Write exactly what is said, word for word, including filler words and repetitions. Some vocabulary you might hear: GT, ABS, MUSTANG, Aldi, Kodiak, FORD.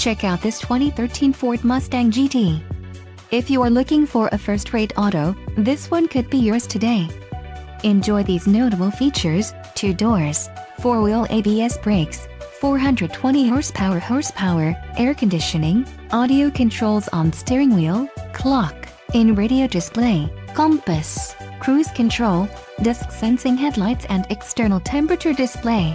Check out this twenty thirteen Ford Mustang G T. If you are looking for a first-rate auto, this one could be yours today. Enjoy these notable features: two doors, four-wheel A B S brakes, four hundred twenty horsepower horsepower, air conditioning, audio controls on steering wheel, clock, in-radio display, compass, cruise control, dusk sensing headlights and external temperature display.